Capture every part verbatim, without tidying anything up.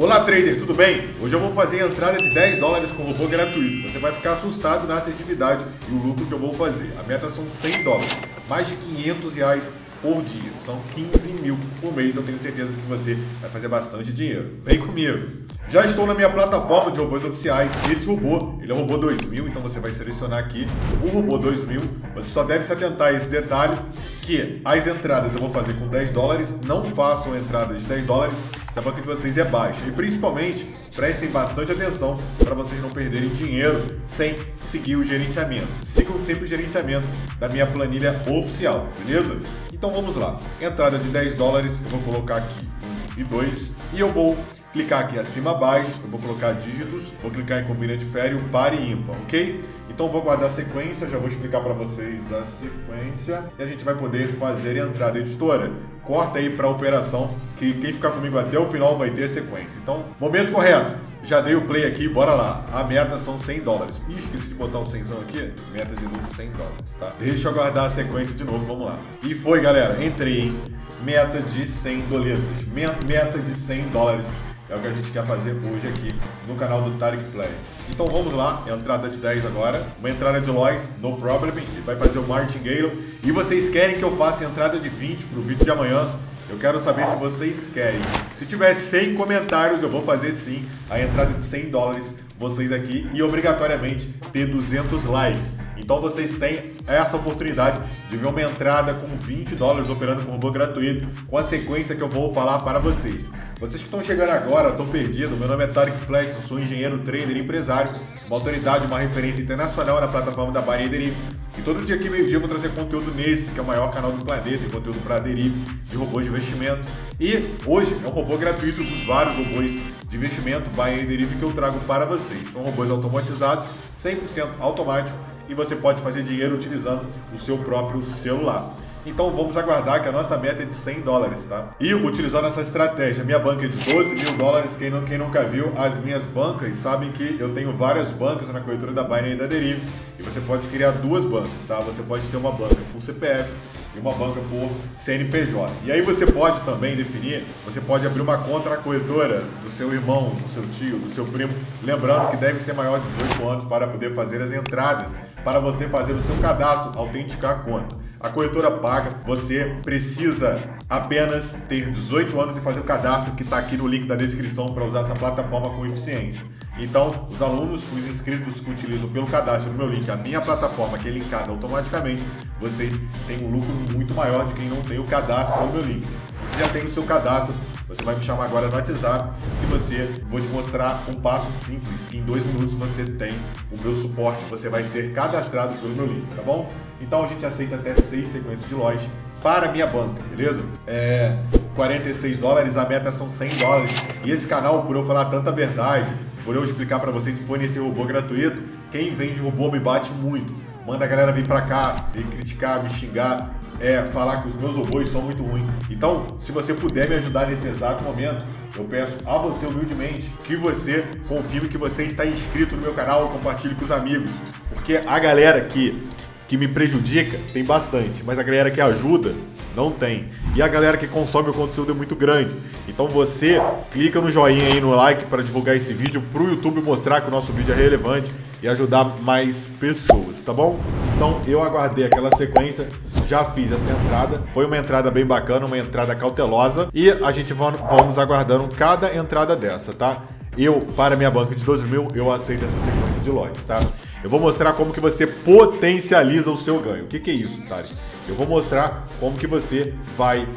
Olá trader, tudo bem? Hoje eu vou fazer a entrada de dez dólares com robô gratuito. Você vai ficar assustado na assertividade e o lucro que eu vou fazer. A meta são cem dólares, mais de quinhentos reais por dia. São quinze mil por mês, eu tenho certeza que você vai fazer bastante dinheiro. Vem comigo! Já estou na minha plataforma de robôs oficiais. Esse robô, ele é o robô dois mil, então você vai selecionar aqui o robô dois mil. Você só deve se atentar a esse detalhe, que as entradas eu vou fazer com dez dólares. Não façam entradas de dez dólares, se a banca de vocês é baixa. E principalmente, prestem bastante atenção para vocês não perderem dinheiro sem seguir o gerenciamento. Sigam sempre o gerenciamento da minha planilha oficial, beleza? Então vamos lá. Entrada de dez dólares, eu vou colocar aqui um e dois e eu vou clicar aqui acima, abaixo, eu vou colocar dígitos, vou clicar em combinante férreo, par e ímpar, ok? Então vou guardar a sequência, já vou explicar para vocês a sequência e a gente vai poder fazer a entrada. Editora, corta aí para a operação, que quem ficar comigo até o final vai ter a sequência. Então, momento correto, já dei o play aqui, bora lá. A meta são cem dólares. Ih, esqueci de botar o cenzão aqui, meta de lucro cem dólares, tá? Deixa eu guardar a sequência de novo, vamos lá. E foi, galera, entrei, hein? Meta de cem doletas, meta de cem dólares. É o que a gente quer fazer hoje aqui no canal do Tarik Pletsch. Então vamos lá, entrada de dez agora. Uma entrada de Lois, no problem. Ele vai fazer o Martingale. E vocês querem que eu faça entrada de vinte para o vídeo de amanhã? Eu quero saber se vocês querem. Se tiver cem comentários, eu vou fazer sim a entrada de cem dólares vocês aqui. E obrigatoriamente ter duzentos likes. Então vocês têm essa oportunidade de ver uma entrada com vinte dólares operando com robô gratuito, com a sequência que eu vou falar para vocês. Vocês que estão chegando agora, estão perdidos, meu nome é Tarik Pletsch, eu sou engenheiro, trader e empresário, uma autoridade, uma referência internacional na plataforma da Deriv. E todo dia aqui, meio-dia, eu vou trazer conteúdo nesse, que é o maior canal do planeta, e conteúdo para Deriv, de robôs de investimento. E hoje é um robô gratuito dos vários robôs de investimento, Deriv, que eu trago para vocês. São robôs automatizados, cem por cento automático, e você pode fazer dinheiro utilizando o seu próprio celular. Então vamos aguardar, que a nossa meta é de cem dólares, tá? E utilizando essa estratégia, minha banca é de doze mil dólares. Quem, não, quem nunca viu as minhas bancas, sabem que eu tenho várias bancas na corretora da Binary e da Deriv. E você pode criar duas bancas, tá? Você pode ter uma banca por C P F e uma banca por C N P J. E aí você pode também definir, você pode abrir uma conta na corretora do seu irmão, do seu tio, do seu primo. Lembrando que deve ser maior de dezoito anos para poder fazer as entradas, para você fazer o seu cadastro, autenticar a conta. A corretora paga, você precisa apenas ter dezoito anos e fazer o cadastro que está aqui no link da descrição para usar essa plataforma com eficiência. Então, os alunos, os inscritos que utilizam pelo cadastro do meu link, a minha plataforma que é linkada automaticamente, vocês têm um lucro muito maior de quem não tem o cadastro do meu link. Se você já tem o seu cadastro, você vai me chamar agora no WhatsApp e você, vou te mostrar um passo simples, que em dois minutos você tem o meu suporte, você vai ser cadastrado pelo meu link, tá bom? Então a gente aceita até seis sequências de lojas para minha banca, beleza? É, quarenta e seis dólares, a meta são cem dólares. E esse canal, por eu falar tanta verdade, por eu explicar para vocês que fornecer robô gratuito, quem vende robô me bate muito. Manda a galera vir para cá, me criticar, me xingar. É, falar que os meus robôs são muito ruins. Então, se você puder me ajudar nesse exato momento, eu peço a você humildemente que você confirme que você está inscrito no meu canal e compartilhe com os amigos. Porque a galera que, que me prejudica tem bastante, mas a galera que ajuda não tem. E a galera que consome o conteúdo é muito grande. Então você clica no joinha aí, no like, para divulgar esse vídeo, para o YouTube mostrar que o nosso vídeo é relevante e ajudar mais pessoas, tá bom? Então eu aguardei aquela sequência, já fiz essa entrada. Foi uma entrada bem bacana, uma entrada cautelosa. E a gente vamos aguardando cada entrada dessa, tá? Eu, para minha banca de doze mil, eu aceito essa sequência de lotes, tá? Eu vou mostrar como que você potencializa o seu ganho. O que que é isso, Tari? Eu vou mostrar como que você vai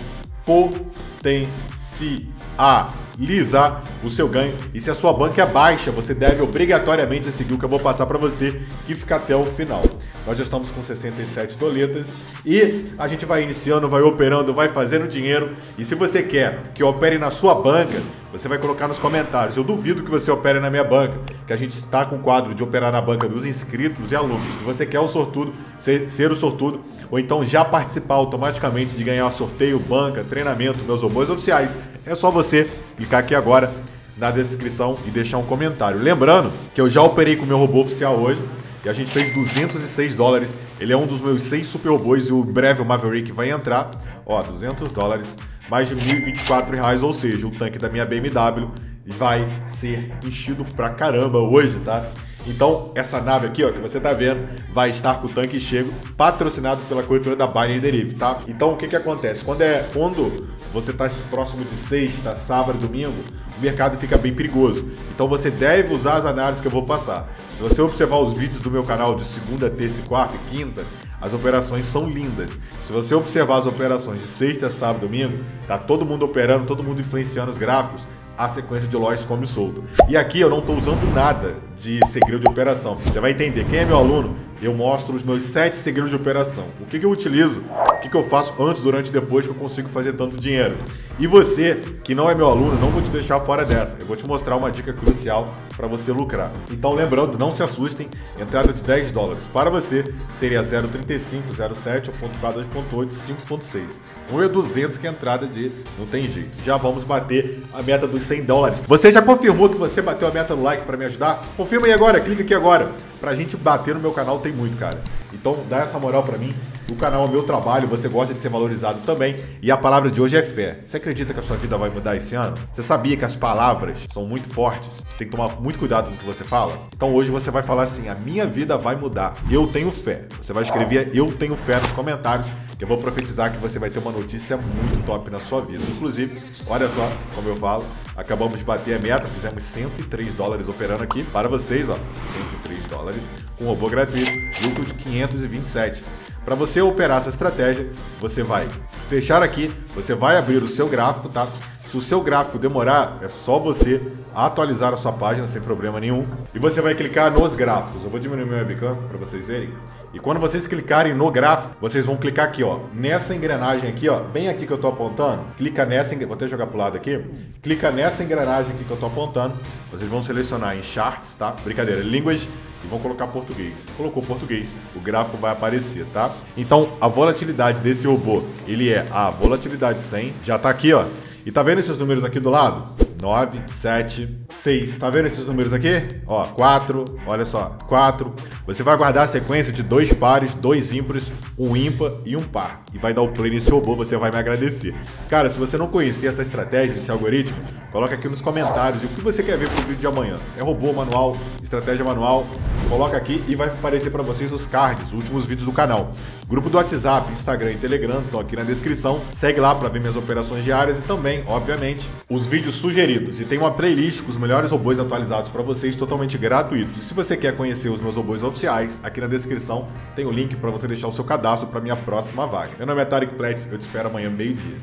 potencializar o seu ganho. E se a sua banca é baixa, você deve obrigatoriamente seguir o que eu vou passar para você, que fica até o final. Nós já estamos com sessenta e sete doletas e a gente vai iniciando, vai operando, vai fazendo dinheiro. E se você quer que eu opere na sua banca, você vai colocar nos comentários. Eu duvido que você opere na minha banca, que a gente está com o quadro de operar na banca dos inscritos e alunos. Se você quer o sortudo, ser, ser o sortudo, ou então já participar automaticamente de ganhar sorteio, banca, treinamento, meus robôs oficiais, é só você clicar aqui agora na descrição e deixar um comentário. Lembrando que eu já operei com o meu robô oficial hoje, e a gente fez duzentos e seis dólares. Ele é um dos meus seis super robôs e o breve o Maverick vai entrar. Ó, duzentos dólares, mais de mil e vinte e quatro reais, ou seja, o tanque da minha B M W vai ser enchido pra caramba hoje, tá? Então, essa nave aqui, ó, que você tá vendo, vai estar com o tanque cheio, patrocinado pela corretora da Binary Deriv, tá? Então, o que que acontece? Quando, é, quando você tá próximo de sexta, sábado, domingo, o mercado fica bem perigoso. Então, você deve usar as análises que eu vou passar. Se você observar os vídeos do meu canal de segunda, terça, quarta e quinta, as operações são lindas. Se você observar as operações de sexta, sábado, domingo, tá todo mundo operando, todo mundo influenciando os gráficos, a sequência de loss come solto. E aqui eu não estou usando nada de segredo de operação. Você vai entender. Quem é meu aluno, eu mostro os meus sete segredos de operação. O que que eu utilizo? O que que eu faço antes, durante e depois que eu consigo fazer tanto dinheiro? E você, que não é meu aluno, não vou te deixar fora dessa. Eu vou te mostrar uma dica crucial para você lucrar. Então, lembrando, não se assustem. Entrada de dez dólares para você seria zero vírgula trinta e cinco, zero vírgula sete, um ponto quatro, dois ponto oito, cinco ponto seis. Ou é duzentos que é a entrada de... não tem jeito. Já vamos bater a meta dos cem dólares. Você já confirmou que você bateu a meta no like para me ajudar? Confirma aí agora, clica aqui agora. Pra gente bater no meu canal tem muito, cara. Então dá essa moral pra mim. O canal é o meu trabalho, você gosta de ser valorizado também. E a palavra de hoje é fé. Você acredita que a sua vida vai mudar esse ano? Você sabia que as palavras são muito fortes? Você tem que tomar muito cuidado com o que você fala. Então hoje você vai falar assim, a minha vida vai mudar. Eu tenho fé. Você vai escrever eu tenho fé nos comentários. Que eu vou profetizar que você vai ter uma notícia muito top na sua vida. Inclusive, olha só como eu falo. Acabamos de bater a meta, fizemos cento e três dólares operando aqui. Para vocês, ó, cento e três dólares. Com robô gratuito, lucro de quinhentos e vinte e sete. Para você operar essa estratégia, você vai fechar aqui, você vai abrir o seu gráfico, tá? Se o seu gráfico demorar, é só você atualizar a sua página sem problema nenhum. E você vai clicar nos gráficos. Eu vou diminuir meu webcam para vocês verem. E quando vocês clicarem no gráfico, vocês vão clicar aqui, ó, nessa engrenagem aqui, ó, bem aqui que eu tô apontando. Clica nessa, vou até jogar pro lado aqui. Clica nessa engrenagem aqui que eu tô apontando. Vocês vão selecionar em charts, tá? Brincadeira, línguas. E vão colocar português. Colocou português, o gráfico vai aparecer, tá? Então, a volatilidade desse robô, ele é a volatilidade cem, já tá aqui, ó. E tá vendo esses números aqui do lado? nove, sete, seis. Tá vendo esses números aqui? Ó, quatro, olha só, quatro. Você vai guardar a sequência de dois pares, dois ímpares, um ímpar e um par. E vai dar o play nesse robô, você vai me agradecer. Cara, se você não conhecia essa estratégia, esse algoritmo, coloca aqui nos comentários o que você quer ver pro vídeo de amanhã. É robô, manual, estratégia manual. Coloca aqui e vai aparecer para vocês os cards, os últimos vídeos do canal. Grupo do WhatsApp, Instagram e Telegram estão aqui na descrição. Segue lá para ver minhas operações diárias e também, obviamente, os vídeos sugeridos. E tem uma playlist com os melhores robôs atualizados para vocês, totalmente gratuitos. E se você quer conhecer os meus robôs oficiais, aqui na descrição tem o link para você deixar o seu cadastro para minha próxima vaga. Meu nome é Tarik Pletsch, eu te espero amanhã meio-dia.